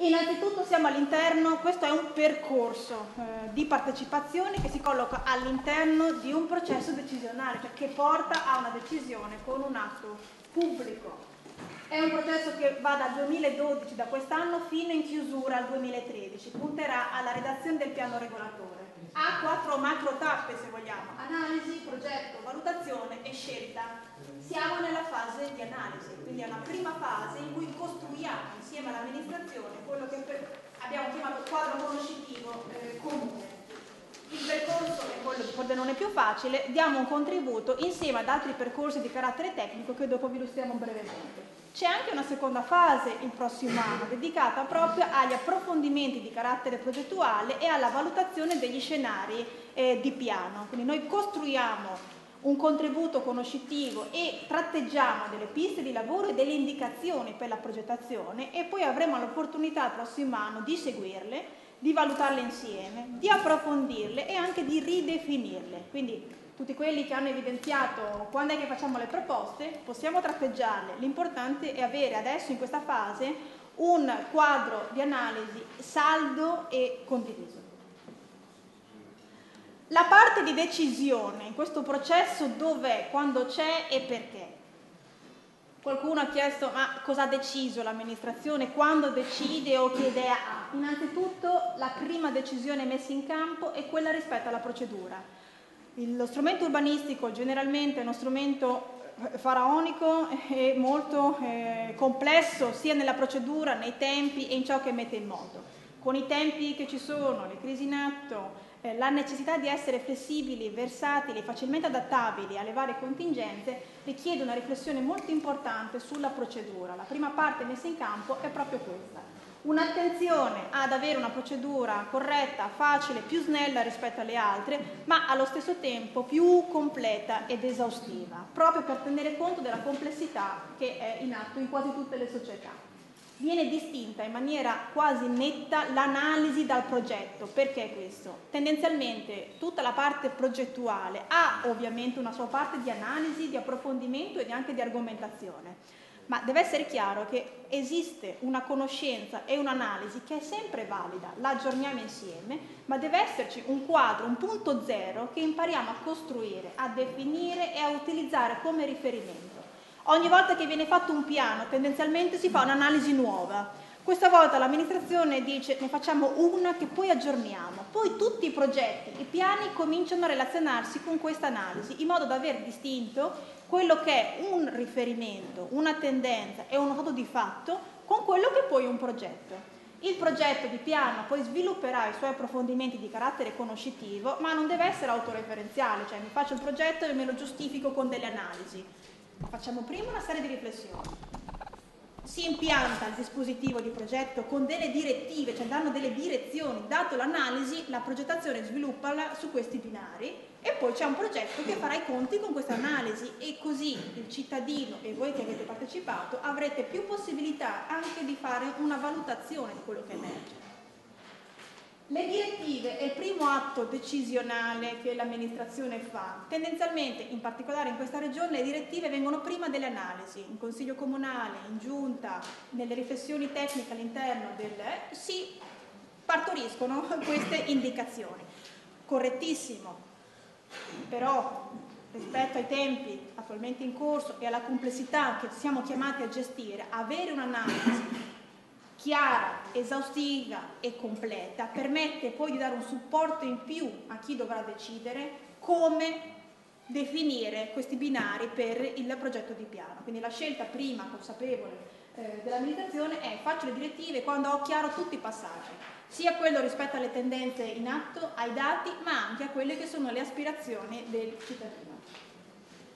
Innanzitutto siamo all'interno, questo è un percorso di partecipazione che si colloca all'interno di un processo decisionale, cioè che porta a una decisione con un atto pubblico. È un processo che va dal 2012, da quest'anno, fino in chiusura al 2013, punterà alla redazione del piano regolatore. Ha 4 macro tappe, se vogliamo: analisi, progetto, valutazione e scelta. Siamo nella fase di analisi, quindi è una prima fase in cui costruiamo insieme all'amministrazione quello che abbiamo chiamato quadro conoscitivo comune. Il percorso è quello di Pordenone più facile, diamo un contributo insieme ad altri percorsi di carattere tecnico che dopo vi illustriamo brevemente. C'è anche una seconda fase il prossimo anno dedicata proprio agli approfondimenti di carattere progettuale e alla valutazione degli scenari di piano. Quindi noi costruiamo un contributo conoscitivo e tratteggiamo delle piste di lavoro e delle indicazioni per la progettazione e poi avremo l'opportunità il prossimo anno di seguirle, di valutarle insieme, di approfondirle e anche di ridefinirle. Quindi tutti quelli che hanno evidenziato quando è che facciamo le proposte possiamo tratteggiarle, l'importante è avere adesso in questa fase un quadro di analisi saldo e condiviso. La parte di decisione in questo processo dov'è, quando c'è e perché? Qualcuno ha chiesto ma cosa ha deciso l'amministrazione, quando decide o che idea ha? Innanzitutto la prima decisione messa in campo è quella rispetto alla procedura. Lo strumento urbanistico generalmente è uno strumento faraonico e molto complesso sia nella procedura, nei tempi e in ciò che mette in moto. Con i tempi che ci sono, le crisi in atto, la necessità di essere flessibili, versatili, facilmente adattabili alle varie contingenze richiede una riflessione molto importante sulla procedura. La prima parte messa in campo è proprio questa. Un'attenzione ad avere una procedura corretta, facile, più snella rispetto alle altre, ma allo stesso tempo più completa ed esaustiva, proprio per tenere conto della complessità che è in atto in quasi tutte le società. Viene distinta in maniera quasi netta l'analisi dal progetto. Perché questo? Tendenzialmente tutta la parte progettuale ha ovviamente una sua parte di analisi, di approfondimento ed anche di argomentazione. Ma deve essere chiaro che esiste una conoscenza e un'analisi che è sempre valida, la aggiorniamo insieme, ma deve esserci un quadro, un punto zero che impariamo a costruire, a definire e a utilizzare come riferimento. Ogni volta che viene fatto un piano, tendenzialmente si fa un'analisi nuova. Questa volta l'amministrazione dice ne facciamo una che poi aggiorniamo, poi tutti i progetti, i piani cominciano a relazionarsi con questa analisi in modo da aver distinto quello che è un riferimento, una tendenza e uno stato di fatto con quello che poi è un progetto. Il progetto di piano poi svilupperà i suoi approfondimenti di carattere conoscitivo ma non deve essere autoreferenziale, cioè mi faccio il progetto e me lo giustifico con delle analisi. Facciamo prima una serie di riflessioni. Si impianta il dispositivo di progetto con delle direttive, cioè danno delle direzioni, dato l'analisi, la progettazione sviluppa su questi binari e poi c'è un progetto che farà i conti con questa analisi e così il cittadino e voi che avete partecipato avrete più possibilità anche di fare una valutazione di quello che emerge. Le direttive è il primo atto decisionale che l'amministrazione fa. Tendenzialmente, in particolare in questa regione, le direttive vengono prima delle analisi. In consiglio comunale, in giunta, nelle riflessioni tecniche all'interno si partoriscono queste indicazioni. Correttissimo, però rispetto ai tempi attualmente in corso e alla complessità che siamo chiamati a gestire, avere un'analisi chiara, esaustiva e completa, permette poi di dare un supporto in più a chi dovrà decidere come definire questi binari per il progetto di piano. Quindi la scelta prima consapevole dell'amministrazione è faccio le direttive quando ho chiaro tutti i passaggi, sia quello rispetto alle tendenze in atto, ai dati, ma anche a quelle che sono le aspirazioni del cittadino.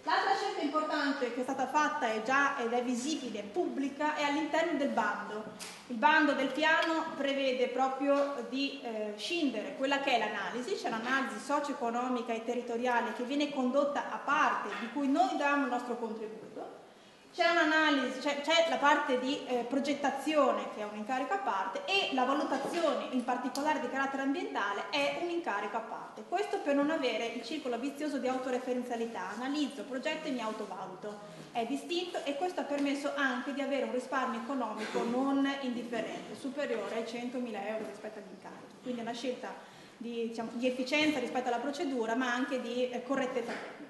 L'altra scelta importante che è stata fatta ed è visibile, è pubblica, è all'interno del bando. Il bando del piano prevede proprio di scindere quella che è l'analisi, cioè l'analisi socio-economica e territoriale che viene condotta a parte, di cui noi diamo il nostro contributo, C'è un'analisi, c'è la parte di progettazione che è un incarico a parte, e la valutazione in particolare di carattere ambientale è un incarico a parte. Questo per non avere il circolo vizioso di autoreferenzialità: analizzo, progetto e mi autovaluto. È distinto, e questo ha permesso anche di avere un risparmio economico non indifferente, superiore ai 100.000 euro rispetto all'incarico. Quindi è una scelta di efficienza rispetto alla procedura, ma anche di correttezza tecnica.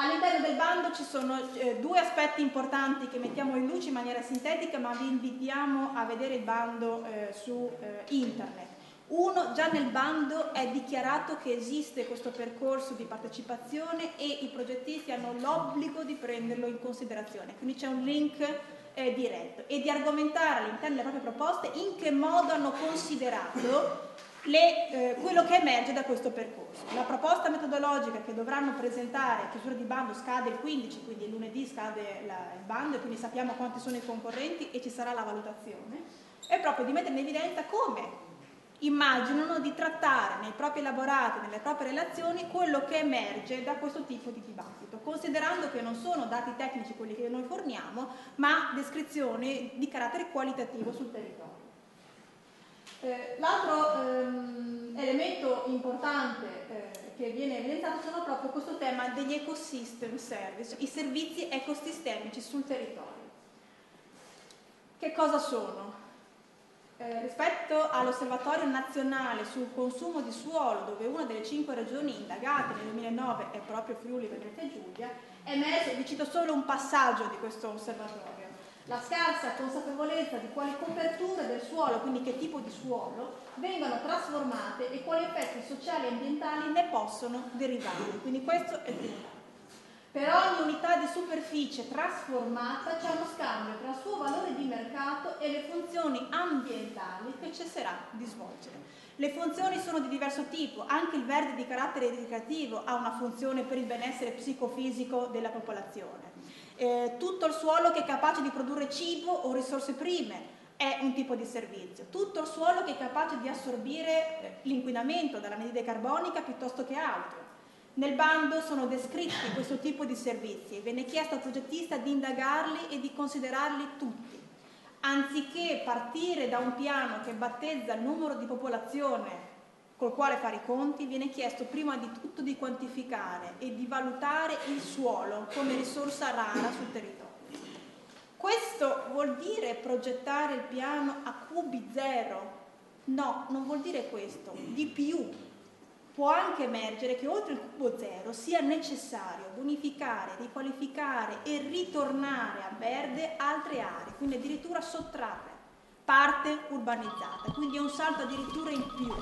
All'interno del bando ci sono due aspetti importanti che mettiamo in luce in maniera sintetica, ma vi invitiamo a vedere il bando su internet. Uno, già nel bando è dichiarato che esiste questo percorso di partecipazione e i progettisti hanno l'obbligo di prenderlo in considerazione, quindi c'è un link diretto, e di argomentare all'interno delle proprie proposte in che modo hanno considerato quello che emerge da questo percorso. La proposta metodologica che dovranno presentare a chiusura di bando scade il 15, quindi il lunedì scade il bando, e quindi sappiamo quanti sono i concorrenti e ci sarà la valutazione. È proprio di mettere in evidenza come immaginano di trattare nei propri elaborati, nelle proprie relazioni, quello che emerge da questo tipo di dibattito, considerando che non sono dati tecnici quelli che noi forniamo, ma descrizioni di carattere qualitativo sul territorio. L'altro elemento importante che viene evidenziato sono proprio questo tema degli ecosystem service, i servizi ecosistemici sul territorio. Che cosa sono? Rispetto all'Osservatorio Nazionale sul Consumo di Suolo, dove una delle 5 regioni indagate nel 2009 è proprio Friuli Venezia Giulia, è emerso, vi cito solo un passaggio di questo osservatorio: la scarsa consapevolezza di quali coperture del suolo, quindi che tipo di suolo, vengano trasformate e quali effetti sociali e ambientali ne possono derivare. Quindi questo è il primo dato. Per ogni unità di superficie trasformata c'è uno scambio tra il suo valore di mercato e le funzioni ambientali che cesserà di svolgere. Le funzioni sono di diverso tipo, anche il verde di carattere ricreativo ha una funzione per il benessere psicofisico della popolazione. Tutto il suolo che è capace di produrre cibo o risorse prime è un tipo di servizio. Tutto il suolo che è capace di assorbire l'inquinamento dall'anidride carbonica piuttosto che altro. Nel bando sono descritti questo tipo di servizi e viene chiesto al progettista di indagarli e di considerarli tutti. Anziché partire da un piano che battezza il numero di popolazione col quale fare i conti, viene chiesto prima di tutto di quantificare e di valutare il suolo come risorsa rara sul territorio. Questo vuol dire progettare il piano a cubi zero? No, non vuol dire questo, di più. Può anche emergere che oltre il cubo zero sia necessario bonificare, riqualificare e ritornare a verde altre aree, quindi addirittura sottrarre parte urbanizzata, quindi è un salto addirittura in più.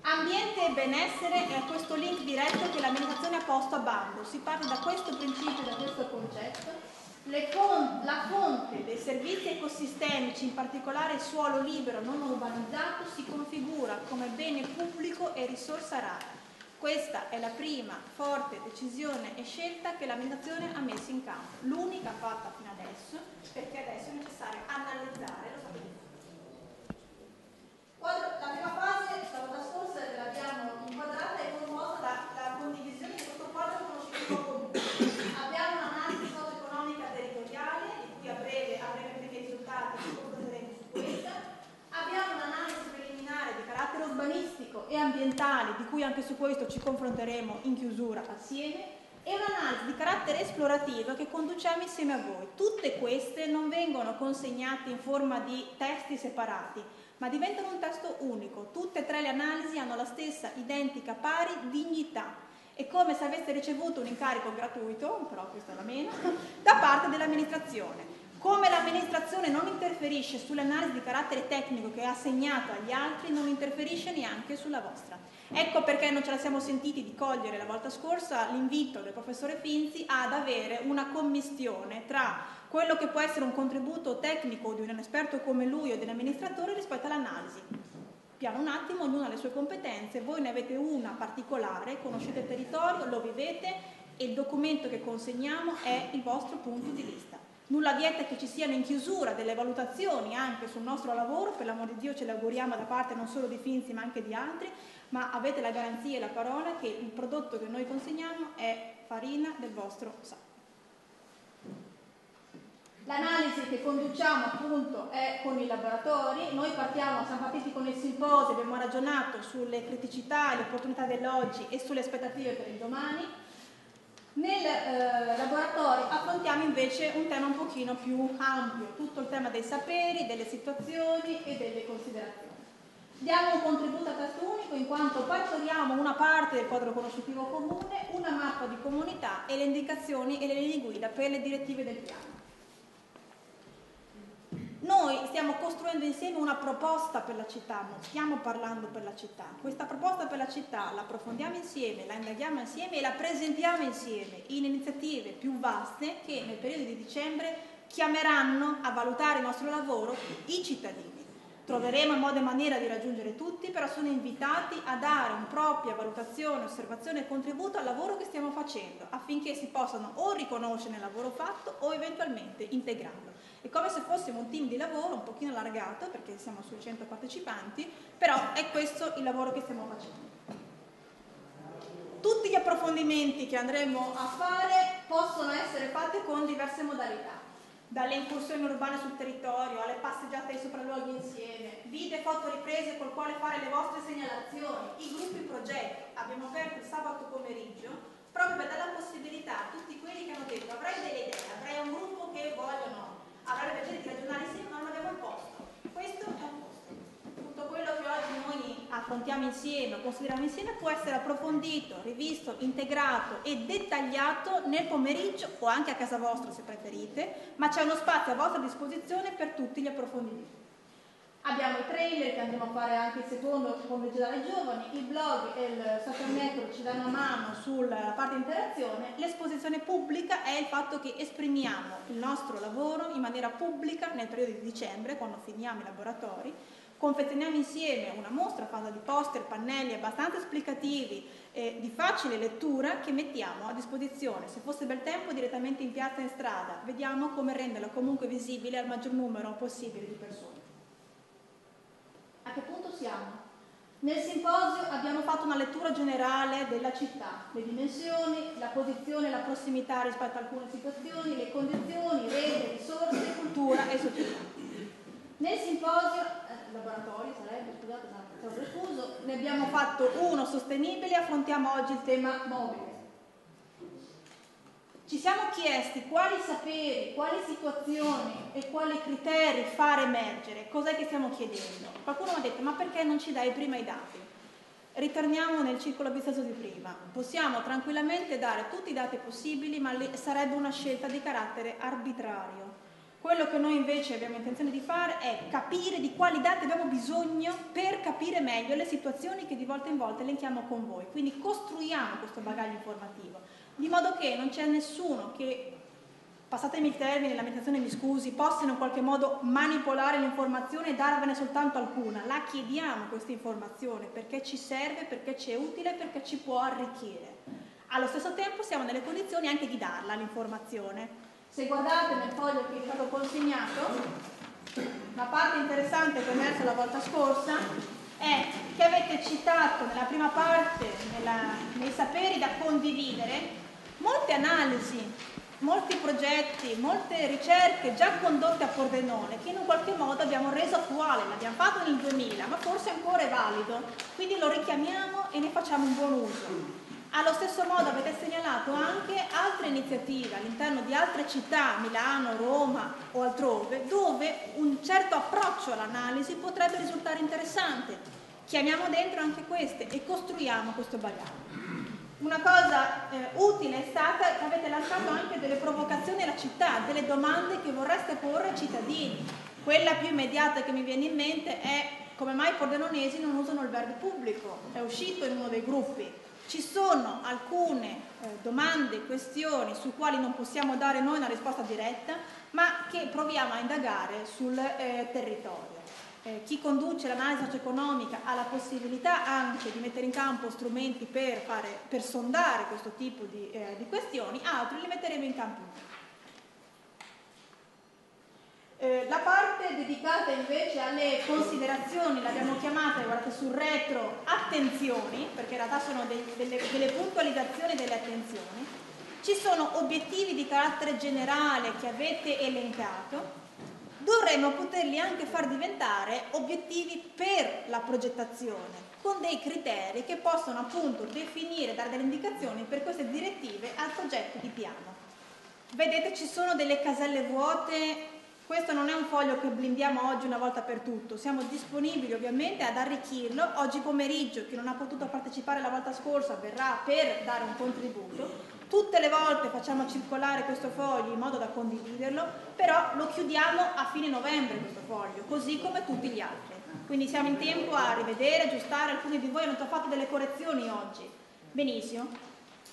Ambiente e benessere è questo link diretto che l'amministrazione ha posto a bando, si parte da questo principio, da questo concetto. La fonte dei servizi ecosistemici, in particolare il suolo libero non urbanizzato, si configura come bene pubblico e risorsa rara. Questa è la prima forte decisione e scelta che l'amministrazione ha messo in campo, l'unica fatta fino adesso, perché adesso è necessario analizzare lo stato di fatto. La prima fase, la scorsa l'abbiamo inquadrata, è composta dalla condivisione di questo quadro conoscitivo comune. E ambientale, di cui anche su questo ci confronteremo in chiusura assieme, e un'analisi di carattere esplorativo che conduciamo insieme a voi. Tutte queste non vengono consegnate in forma di testi separati, ma diventano un testo unico. Tutte e tre le analisi hanno la stessa identica pari dignità. È come se aveste ricevuto un incarico gratuito, però questo era meno, da parte dell'amministrazione. Come l'amministrazione non interferisce sull'analisi di carattere tecnico che è assegnata agli altri, non interferisce neanche sulla vostra. Ecco perché non ce la siamo sentiti di cogliere la volta scorsa l'invito del professore Finzi ad avere una commistione tra quello che può essere un contributo tecnico di un esperto come lui o di un amministratore rispetto all'analisi. Piano un attimo, ognuno ha le sue competenze, voi ne avete una particolare, conoscete il territorio, lo vivete e il documento che consegniamo è il vostro punto di vista. Nulla vieta che ci siano in chiusura delle valutazioni anche sul nostro lavoro, per l'amor di Dio ce le auguriamo da parte non solo di Finzi ma anche di altri, ma avete la garanzia e la parola che il prodotto che noi consegniamo è farina del vostro sacco. L'analisi che conduciamo appunto è con i laboratori. Noi siamo partiti con il simposio, abbiamo ragionato sulle criticità e le opportunità dell'oggi e sulle aspettative per il domani. Nel laboratorio affrontiamo invece un tema un pochino più ampio, tutto il tema dei saperi, delle situazioni e delle considerazioni. Diamo un contributo a testo unico in quanto partoriamo una parte del quadro conoscitivo comune, una mappa di comunità e le indicazioni e le linee guida per le direttive del piano. Noi stiamo costruendo insieme una proposta per la città, non stiamo parlando per la città. Questa proposta per la città la approfondiamo insieme, la indaghiamo insieme e la presentiamo insieme in iniziative più vaste che nel periodo di dicembre chiameranno a valutare il nostro lavoro i cittadini. Troveremo modo e maniera di raggiungere tutti, però sono invitati a dare una propria valutazione, osservazione e contributo al lavoro che stiamo facendo, affinché si possano o riconoscere il lavoro fatto o eventualmente integrarlo. È come se fossimo un team di lavoro un pochino allargato, perché siamo sui 100 partecipanti, però è questo il lavoro che stiamo facendo. Tutti gli approfondimenti che andremo a fare possono essere fatti con diverse modalità. Dalle incursioni urbane sul territorio alle passeggiate ai sopralluoghi insieme, video e foto riprese col quale fare le vostre segnalazioni, i gruppi progetti. Abbiamo aperto il sabato pomeriggio proprio per dare la possibilità a tutti quelli che hanno detto avrai delle idee, avrai un gruppo che vogliono, avrai il piacere di ragionare insieme, ma non abbiamo il posto. Questo è un posto. Tutto quello che oggi noi affrontiamo insieme, consideriamo insieme, può essere approfondito, rivisto, integrato e dettagliato nel pomeriggio o anche a casa vostra se preferite, ma c'è uno spazio a vostra disposizione per tutti gli approfondimenti. Abbiamo i trailer che andremo a fare anche il secondo pomeriggio dai giovani, il blog e il social network ci danno una mano sulla parte di interazione, l'esposizione pubblica è il fatto che esprimiamo il nostro lavoro in maniera pubblica nel periodo di dicembre, quando finiamo i laboratori. Confezioniamo insieme una mostra fatta di poster, pannelli abbastanza esplicativi e di facile lettura che mettiamo a disposizione, se fosse bel tempo, direttamente in piazza e in strada. Vediamo come renderla comunque visibile al maggior numero possibile di persone. A che punto siamo? Nel simposio abbiamo fatto una lettura generale della città, le dimensioni, la posizione e la prossimità rispetto a alcune situazioni, le condizioni, rete, risorse, cultura e società. Nel simposio laboratorio sarebbe, scusate, sono confuso, ne abbiamo fatto uno sostenibile e affrontiamo oggi il tema mobile. Ci siamo chiesti quali saperi, quali situazioni e quali criteri far emergere, cos'è che stiamo chiedendo. Qualcuno mi ha detto, ma perché non ci dai prima i dati? Ritorniamo nel circolo vizioso di prima, possiamo tranquillamente dare tutti i dati possibili, ma sarebbe una scelta di carattere arbitrario. Quello che noi invece abbiamo intenzione di fare è capire di quali dati abbiamo bisogno per capire meglio le situazioni che di volta in volta elenchiamo con voi. Quindi costruiamo questo bagaglio informativo, di modo che non c'è nessuno che, passatemi il termine, l'amministrazione mi scusi, possa in un qualche modo manipolare l'informazione e darvene soltanto alcuna. La chiediamo questa informazione perché ci serve, perché ci è utile, perché ci può arricchire. Allo stesso tempo siamo nelle condizioni anche di darla l'informazione. Se guardate nel foglio che vi è stato consegnato, la parte interessante che è emersa la volta scorsa è che avete citato nella prima parte, nei saperi da condividere, molte analisi, molti progetti, molte ricerche già condotte a Pordenone che in un qualche modo abbiamo reso attuale, l'abbiamo fatto nel 2000, ma forse ancora è valido, quindi lo richiamiamo e ne facciamo un buon uso. Allo stesso modo avete segnalato anche altre iniziative all'interno di altre città, Milano, Roma o altrove, dove un certo approccio all'analisi potrebbe risultare interessante. Chiamiamo dentro anche queste e costruiamo questo bagaglio. Una cosa utile è stata che avete lanciato anche delle provocazioni alla città, delle domande che vorreste porre ai cittadini. Quella più immediata che mi viene in mente è come mai i pordenonesi non usano il verde pubblico, è uscito in uno dei gruppi. Ci sono alcune domande, questioni su quali non possiamo dare noi una risposta diretta, ma che proviamo a indagare sul territorio. Chi conduce l'analisi socio-economica ha la possibilità anche di mettere in campo strumenti per sondare questo tipo di questioni, altri li metteremo in campo. La parte dedicata invece alle considerazioni l'abbiamo chiamata, guardate sul retro, attenzioni, perché in realtà sono delle puntualizzazioni delle attenzioni. ci sono obiettivi di carattere generale che avete elencato, dovremmo poterli anche far diventare obiettivi per la progettazione, con dei criteri che possono appunto definire, dare delle indicazioni per queste direttive al progetto di piano. Vedete, ci sono delle caselle vuote. Questo non è un foglio che blindiamo oggi una volta per tutto, siamo disponibili ovviamente ad arricchirlo. Oggi pomeriggio, chi non ha potuto partecipare la volta scorsa verrà per dare un contributo. Tutte le volte facciamo circolare questo foglio in modo da condividerlo, però lo chiudiamo a fine novembre questo foglio, così come tutti gli altri. Quindi siamo in tempo a rivedere, aggiustare, alcuni di voi hanno già fatto delle correzioni oggi. Benissimo.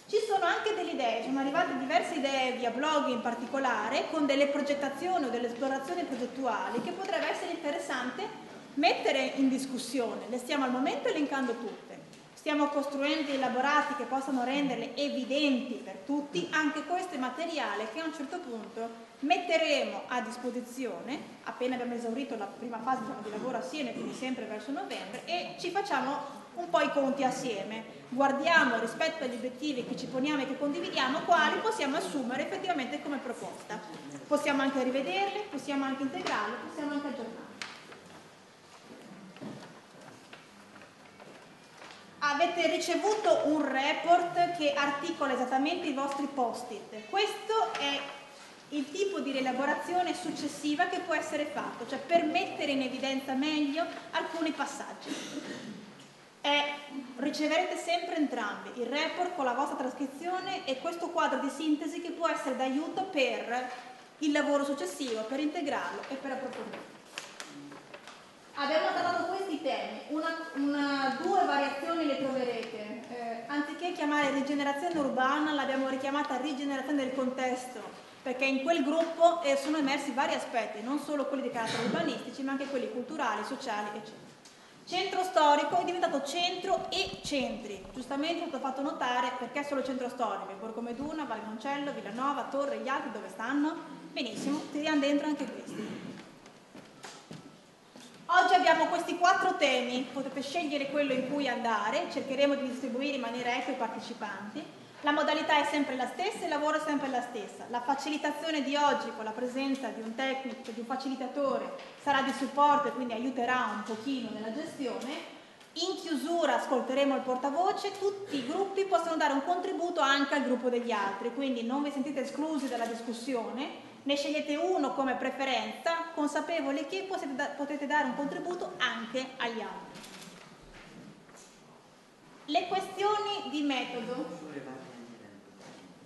Ci sono anche delle idee, sono arrivate diverse idee via blog in particolare, con delle progettazioni o delle esplorazioni progettuali che potrebbe essere interessante mettere in discussione. Le stiamo al momento elencando tutte, stiamo costruendo elaborati che possano renderle evidenti per tutti. Anche questo è materiale che a un certo punto metteremo a disposizione appena abbiamo esaurito la prima fase di lavoro assieme, quindi sempre verso novembre, e ci facciamo un po' i conti assieme, guardiamo rispetto agli obiettivi che ci poniamo e che condividiamo quali possiamo assumere effettivamente come proposta. Possiamo anche rivederli, possiamo anche integrarli, possiamo anche aggiornarli. Avete ricevuto un report che articola esattamente i vostri post-it. Questo è il tipo di rielaborazione successiva che può essere fatto, cioè per mettere in evidenza meglio alcuni passaggi. Riceverete sempre entrambi il report con la vostra trascrizione e questo quadro di sintesi che può essere d'aiuto per il lavoro successivo, per integrarlo e per approfondirlo. Abbiamo trattato questi temi, due variazioni le troverete. Anziché chiamare rigenerazione urbana, l'abbiamo richiamata rigenerazione del contesto, perché in quel gruppo sono emersi vari aspetti, non solo quelli di carattere urbanistici, ma anche quelli culturali, sociali, eccetera. Centro storico è diventato centro e centri, giustamente è stato fatto notare perché solo centro storico, Borgomeduna, Valgoncello, Villanova, Torre, gli altri dove stanno? Benissimo, tiriamo dentro anche questi. Oggi abbiamo questi 4 temi, potete scegliere quello in cui andare, cercheremo di distribuire in maniera equa i partecipanti. La modalità è sempre la stessa, il lavoro è sempre la stessa. La facilitazione di oggi con la presenza di un tecnico, di un facilitatore, sarà di supporto e quindi aiuterà un pochino nella gestione. In chiusura ascolteremo il portavoce, tutti i gruppi possono dare un contributo anche al gruppo degli altri, quindi non vi sentite esclusi dalla discussione, ne scegliete uno come preferenza, consapevoli che potete dare un contributo anche agli altri. Le questioni di metodo.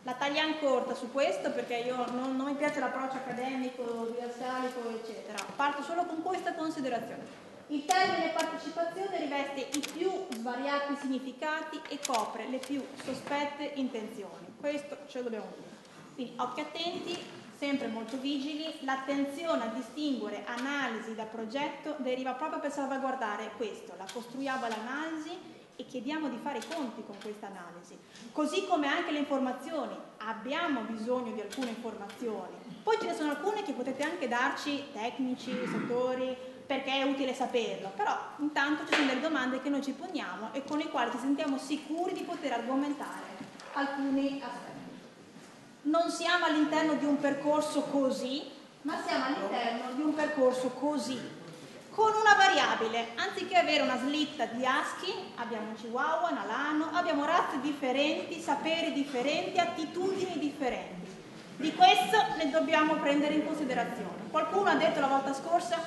La tagliamo corta su questo perché non mi piace l'approccio accademico, didascalico, eccetera. Parto solo con questa considerazione. Il termine partecipazione riveste i più svariati significati e copre le più sospette intenzioni. Questo ce lo dobbiamo dire. Quindi occhi attenti, sempre molto vigili. L'attenzione a distinguere analisi da progetto deriva proprio per salvaguardare questo. La costruiamo l'analisi e chiediamo di fare i conti con questa analisi, così come anche le informazioni. Abbiamo bisogno di alcune informazioni, poi ce ne sono alcune che potete anche darci, tecnici, settori, perché è utile saperlo, però intanto ci sono delle domande che noi ci poniamo e con le quali ci sentiamo sicuri di poter argomentare alcuni aspetti. Non siamo all'interno di un percorso così, ma siamo all'interno di un percorso così, con una variabile. Anziché avere una slitta di husky, abbiamo un chihuahua, un alano, abbiamo razze differenti, saperi differenti, attitudini differenti. Di questo ne dobbiamo prendere in considerazione. Qualcuno ha detto la volta scorsa,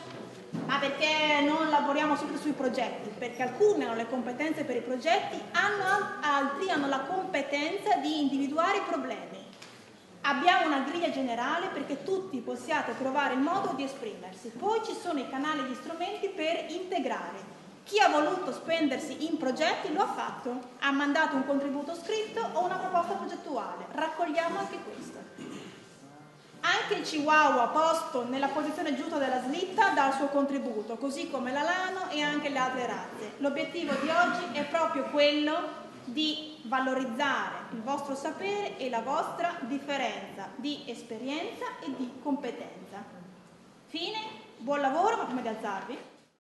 ma perché non lavoriamo sempre sui progetti? Perché alcuni hanno le competenze per i progetti, altri hanno la competenza di individuare i problemi. Abbiamo una griglia generale perché tutti possiate trovare il modo di esprimersi. Poi ci sono i canali e gli strumenti per integrare. Chi ha voluto spendersi in progetti lo ha fatto, ha mandato un contributo scritto o una proposta progettuale. Raccogliamo anche questo. Anche il chihuahua posto nella posizione giusta della slitta dà il suo contributo, così come l'alano e anche le altre razze. L'obiettivo di oggi è proprio quello di valorizzare il vostro sapere e la vostra differenza di esperienza e di competenza. Fine, buon lavoro, ma prima di alzarvi.